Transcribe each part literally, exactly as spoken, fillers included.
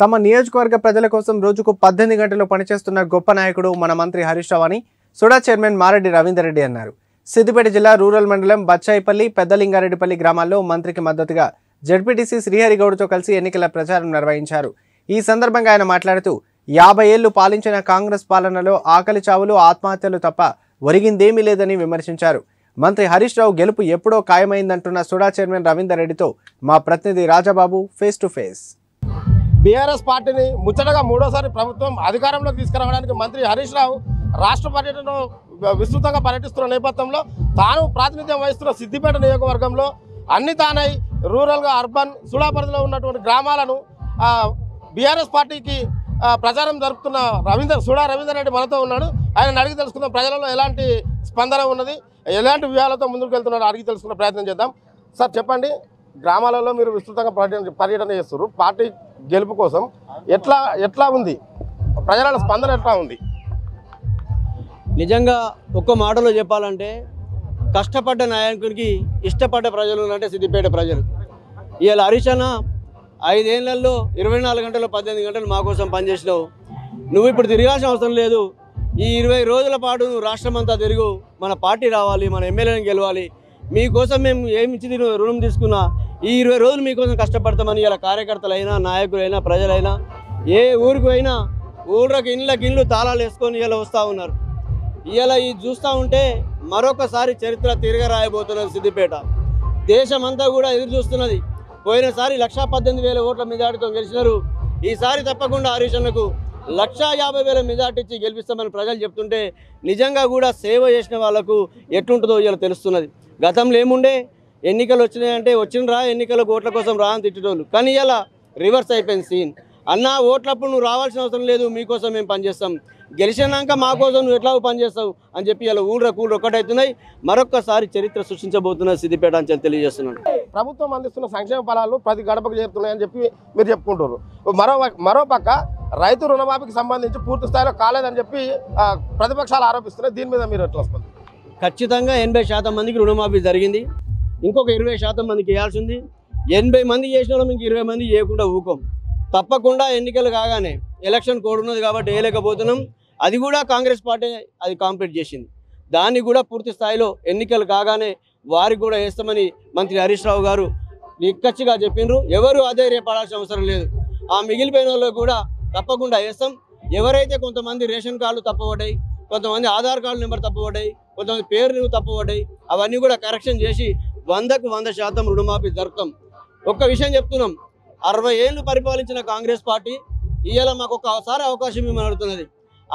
తమ నియోజకవర్గ ప్రజల కోసం రోజుకు పద్దెనిమిది గంటలు పనిచేస్తున్న గొప్ప నాయకుడు మన మంత్రి హరీష్ రావు అని సుడా చైర్మన్ మారెడ్డి రవీందర్ రెడ్డి అన్నారు. సిద్దిపేట జిల్లా రూరల్ మండలం బచ్చాయిపల్లి, పెద్దలింగారెడ్డిపల్లి గ్రామాల్లో మంత్రికి మద్దతుగా జడ్పీటీసీ శ్రీహరి గౌడ్తో కలిసి ఎన్నికల ప్రచారం నిర్వహించారు. ఈ సందర్భంగా ఆయన మాట్లాడుతూ, యాభై ఏళ్లు పాలించిన కాంగ్రెస్ పాలనలో ఆకలి చావులు, ఆత్మహత్యలు తప్ప ఒరిగిందేమీ లేదని విమర్శించారు. మంత్రి హరీష్ రావు గెలుపు ఎప్పుడో ఖాయమైందంటున్న సుడా చైర్మన్ రవీందర్ రెడ్డితో మా ప్రతినిధి Rajababu face to face. BRS పార్టీని ముచ్చటగా మూడోసారి ప్రభుత్వం అధికారంలోకి తీసుకురావడానికి మంత్రి హరీష్ రావు రాష్ట్ర పర్యటనలో విస్తృతంగా పర్యటిస్తున్న నేపథ్యంలో తాను ప్రాతినిధ్యం వహిస్తున్న సిద్దిపేట నియోజకవర్గంలో అన్ని తానై రూరల్గా అర్బన్ సుడా పరిధిలో ఉన్నటువంటి గ్రామాలను బీఆర్ఎస్ పార్టీకి ప్రచారం జరుపుతున్న రవీందర్ సుడా రవీందర్ రెడ్డి మనతో ఉన్నాడు. ఆయన అడిగి తెలుసుకుందాం ప్రజలలో ఎలాంటి స్పందన ఉన్నది, ఎలాంటి వ్యూహాలతో ముందుకు వెళ్తున్నారో అడిగి తెలుసుకునే ప్రయత్నం చేద్దాం. సార్ చెప్పండి, గ్రామాలలో మీరు విస్తృతంగా పర్యటన పర్యటన చేస్తున్నారు పార్టీ గెలుపు కోసం, ఎట్లా ఎట్లా ఉంది ప్రజల స్పందన, ఎట్లా ఉంది? నిజంగా ఒక్క మాటలో చెప్పాలంటే కష్టపడ్డ నాయకునికి ఇష్టపడ్డ ప్రజలు అంటే సిద్దిపేట ప్రజలు. ఇవాళ హరీష్ అన్న ఐదేళ్లలో ఇరవై నాలుగు గంటలు పద్దెనిమిది గంటలు మా కోసం పనిచేసినావు. నువ్వు ఇప్పుడు తిరగాల్సిన అవసరం లేదు. ఈ ఇరవై రోజుల పాటు నువ్వు రాష్ట్రం అంతా తిరుగు, మన పార్టీ రావాలి, మన ఎమ్మెల్యేని గెలవాలి, మీకోసం మేము ఏమిచ్చి రుణం తీసుకున్నా ఈ ఇరవై రోజులు మీకోసం కష్టపడతామని ఇలా కార్యకర్తలైనా, నాయకులైనా, ప్రజలైనా ఏ ఊరికి అయినా ఊళ్ళకి ఇళ్ళకి ఇళ్ళు తాళాలు వేసుకొని ఇలా వస్తూ ఉన్నారు. ఇలా ఇది చూస్తూ ఉంటే మరొకసారి చరిత్ర తిరగరాయబోతున్నది సిద్దిపేట. దేశమంతా కూడా ఎదురు చూస్తున్నది. పోయినసారి లక్షా పద్దెనిమిది వేల ఓట్ల మెజార్టీతో గెలిచినారు. ఈసారి తప్పకుండా హరీష్ అన్నకు లక్షా యాభై వేల మెజార్టీ ఇచ్చి గెలిపిస్తామని ప్రజలు చెప్తుంటే నిజంగా కూడా సేవ చేసిన వాళ్ళకు ఎట్లుంటుందో ఇలా తెలుస్తున్నది. గతంలో ఏముండే, ఎన్నికలు వచ్చినాయంటే వచ్చిన రా, ఎన్నికల ఓట్ల కోసం రా అని తిట్టేటోళ్ళు. కానీ ఇలా రివర్స్ అయిపోయింది సీన్. అన్న ఓట్లప్పుడు నువ్వు రావాల్సిన అవసరం లేదు, మీకోసం మేము పనిచేస్తాం, గెలిచినాక మా కోసం నువ్వు ఎట్లాగో పనిచేస్తావు అని చెప్పి ఇలా ఊళ్ళ కూళ్ళు ఒక్కటవుతున్నాయి. మరొక్కసారి చరిత్ర సృష్టించబోతున్నది సిద్దిపేట అని చెప్పి తెలియజేస్తున్నాను. ప్రభుత్వం అందిస్తున్న సంక్షేమ ఫలాలు ప్రతి గడపకు చేరుతున్నాయని చెప్పి మీరు చెప్పుకుంటారు. మరో మరోపక్క రైతు రుణమాఫీకి సంబంధించి పూర్తి స్థాయిలో కాలేదని చెప్పి ప్రతిపక్షాలు ఆరోపిస్తున్నాయి. దీని మీద మీరు ఎట్లా వస్తుంది? ఖచ్చితంగా ఎనభై శాతం మందికి రుణమాఫీ జరిగింది. ఇంకొక ఇరవై శాతం మందికి వేయాల్సింది. ఎనభై మంది చేసిన వాళ్ళం ఇంక ఇరవై మంది చేయకుండా ఊకం. తప్పకుండా ఎన్నికలు కాగానే ఎలక్షన్ కోడ్ ఉన్నది కాబట్టి వేయలేకపోతున్నాం. అది కూడా కాంగ్రెస్ పార్టీ అది కాంప్లీట్ చేసింది. దాన్ని కూడా పూర్తి స్థాయిలో ఎన్నికలు కాగానే వారికి కూడా వేస్తామని మంత్రి హరీష్ రావు గారు నిక్కచ్చిగా చెప్పినారు. ఎవరు ఆధైర్యపడాల్సిన అవసరం లేదు. ఆ మిగిలిపోయిన వాళ్ళు కూడా తప్పకుండా వేస్తాం. ఎవరైతే కొంతమంది రేషన్ కార్డులు తప్పబడ్డాయి, కొంతమంది ఆధార్ కార్డు నెంబర్ తప్పబడ్డాయి, కొంతమంది పేర్లు తప్పబడ్డాయి, అవన్నీ కూడా కరెక్షన్ చేసి వందకు వంద శాతం రుణమాఫీ జరుపుతాం. ఒక్క విషయం చెప్తున్నాం, అరవై ఏళ్ళు పరిపాలించిన కాంగ్రెస్ పార్టీ ఇవాళ మాకు ఒక్కసారి అవకాశం ఇవ్వమని అడుగుతున్నది.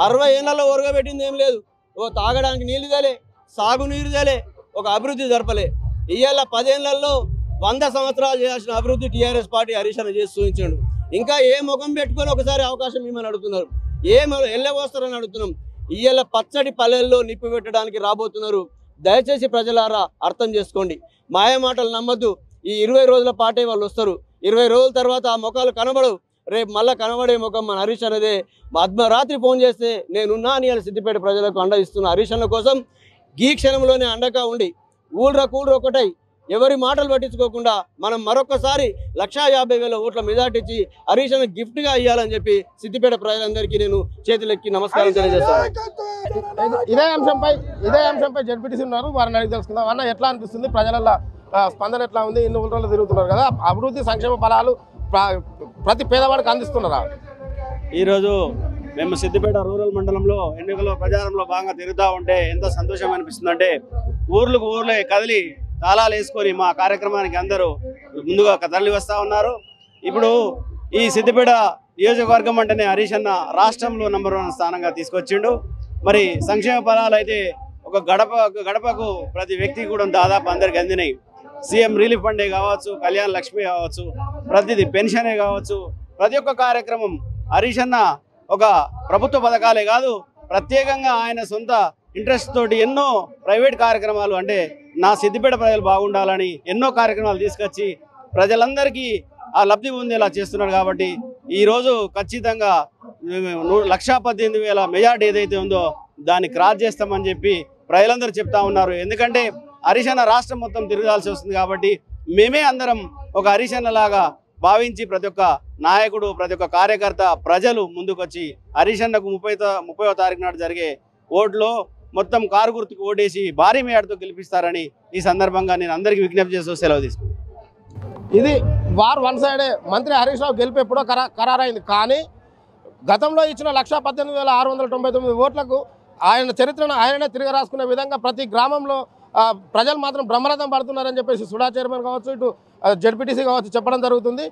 అరవై ఏళ్లలో ఒరగబెట్టింది ఏం లేదు. ఓ తాగడానికి నీళ్ళు తెలే, సాగునీరు తెలే, ఒక అభివృద్ధి జరపలే. ఇవాళ పదేళ్లలో వంద సంవత్సరాలు చేయాల్సిన అభివృద్ధి టీఆర్ఎస్ పార్టీ హరీష్ అన్న చేసి చూపించాడు. ఇంకా ఏ ముఖం పెట్టుకొని ఒకసారి అవకాశం ఇవ్వమని అడుగుతున్నారు, ఏం వెళ్ళబోస్తారని అడుగుతున్నాం. ఇవాళ పచ్చడి పల్లెల్లో నిప్పు పెట్టడానికి రాబోతున్నారు. దయచేసి ప్రజలారా అర్థం చేసుకోండి, మాయ మాటలు నమ్మద్దు. ఈ ఇరవై రోజుల పాటే వాళ్ళు వస్తారు. ఇరవై రోజుల తర్వాత ఆ ముఖాలు కనబడవు. రేపు మళ్ళీ కనబడే ముఖం మన హరీష్ అన్నదే. అర్ధరాత్రి ఫోన్ చేస్తే నేనున్నా అని అని సిద్దిపేట ప్రజలకు అండ ఇస్తున్న హరీష్ అన్న కోసం ఈ క్షణంలోనే అండగా ఉండి ఊళ్ళ కూళ్ళ ఒకటై ఎవరి మాటలు పట్టించుకోకుండా మనం మరొకసారి లక్షా యాభై వేల ఓట్ల మెజార్టీ ఇచ్చి హరీష్ అన్న గిఫ్ట్గా ఇవ్వాలని చెప్పి సిద్దిపేట ప్రజలందరికీ నేను చేతులెక్కి నమస్కారం తెలియజేస్తాను. ఇదే అంశంపై ఇదే అంశంపై జడ్పీటీసీ ఉన్నారు, వారిని అడిగి తెలుసుకుందాం. అన్న, ఎట్లా అనిపిస్తుంది ప్రజల స్పందన, ఎట్లా ఉంది? ఇన్ని ఊళ్ళలో తిరుగుతున్నారు కదా, అభివృద్ధి సంక్షేమ ఫలాలు ప్రతి పేదవాడికి అందిస్తున్నారా? ఈరోజు మేము సిద్దిపేట రూరల్ మండలంలో ఎన్నికల ప్రచారంలో భాగంగా తిరుగుతూ ఉంటే ఎంత సంతోషం అనిపిస్తుందంటే, ఊర్లకు ఊర్లే కదిలి తాళాలు వేసుకొని మా కార్యక్రమానికి అందరూ ముందుగా కదలి వస్తూ ఉన్నారు. ఇప్పుడు ఈ సిద్దిపేట నియోజకవర్గం అంటేనే హరీష్ అన్న రాష్ట్రంలో నంబర్ వన్ స్థానంగా తీసుకొచ్చిండు. మరి సంక్షేమ ఫలాలు అయితే ఒక గడప గడపకు ప్రతి వ్యక్తికి కూడా దాదాపు అందరికి అందినాయి. సీఎం రిలీఫ్ ఫండే కావచ్చు, కళ్యాణ్ లక్ష్మి కావచ్చు, ప్రతిదీ పెన్షనే కావచ్చు, ప్రతి ఒక్క కార్యక్రమం హరీష్ అన్న ఒక ప్రభుత్వ పథకాలే కాదు, ప్రత్యేకంగా ఆయన సొంత ఇంట్రెస్ట్ తోటి ఎన్నో ప్రైవేట్ కార్యక్రమాలు, అంటే నా సిద్దిపేట ప్రజలు బాగుండాలని ఎన్నో కార్యక్రమాలు తీసుకొచ్చి ప్రజలందరికీ ఆ లబ్ధి పొందేలా చేస్తున్నాడు. కాబట్టి ఈరోజు ఖచ్చితంగా లక్షా పద్దెనిమిది వేల మెజార్టీ ఏదైతే ఉందో దాన్ని క్రాస్ చేస్తామని చెప్పి ప్రజలందరూ చెప్తా ఉన్నారు. ఎందుకంటే హరీష్ అన్న రాష్ట్రం మొత్తం తిరగాల్సి వస్తుంది కాబట్టి మేమే అందరం ఒక హరీష్ అన్న లాగా భావించి ప్రతి ఒక్క నాయకుడు, ప్రతి ఒక్క కార్యకర్త, ప్రజలు ముందుకొచ్చి హరీష్ అన్నకు ముప్పై ముప్పైవ తారీఖు నాడు జరిగే ఓట్లో మొత్తం కారు గుర్తుకు ఓటేసి భారీ మేడతో గెలిపిస్తారని ఈ సందర్భంగా నేను అందరికీ విజ్ఞప్తి చేస్తూ సెలవు తీసుకున్నాను. ఇది వార్ వన్ సైడే మంత్రి హరీష్ రావు గెలుపు ఎప్పుడో ఖరారైంది, కానీ గతంలో ఇచ్చిన లక్షా పద్దెనిమిది వేల ఆరు వందల తొంభై తొమ్మిది ఓట్లకు ఆయన చరిత్రను ఆయననే తిరిగి రాసుకునే విధంగా ప్రతి గ్రామంలో ప్రజలు మాత్రం బ్రహ్మరథం పడుతున్నారని చెప్పేసి సుడా చైర్మన్ కావచ్చు, ఇటు జడ్పీటీసీ కావచ్చు చెప్పడం జరుగుతుంది.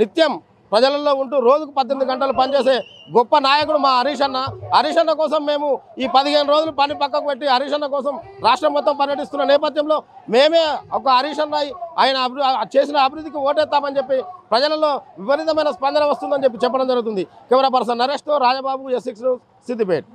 నిత్యం ప్రజలలో ఉంటూ రోజుకు పద్దెనిమిది గంటలు పనిచేసే గొప్ప నాయకుడు మా హరీష్ అన్న. హరీష్ అన్న కోసం మేము ఈ పదిహేను రోజులు పని పక్కకు పెట్టి హరీష్ అన్న కోసం రాష్ట్రం మొత్తం పర్యటిస్తున్న నేపథ్యంలో మేమే ఒక హరీష్ అన్న ఆయన చేసిన అభివృద్ధికి ఓటేస్తామని చెప్పి ప్రజలలో విపరీతమైన స్పందన వస్తుందని చెప్పి చెప్పడం జరుగుతుంది. కెమెరా పర్సన్ నరేష్తో Rajababu, S six news, Siddipet.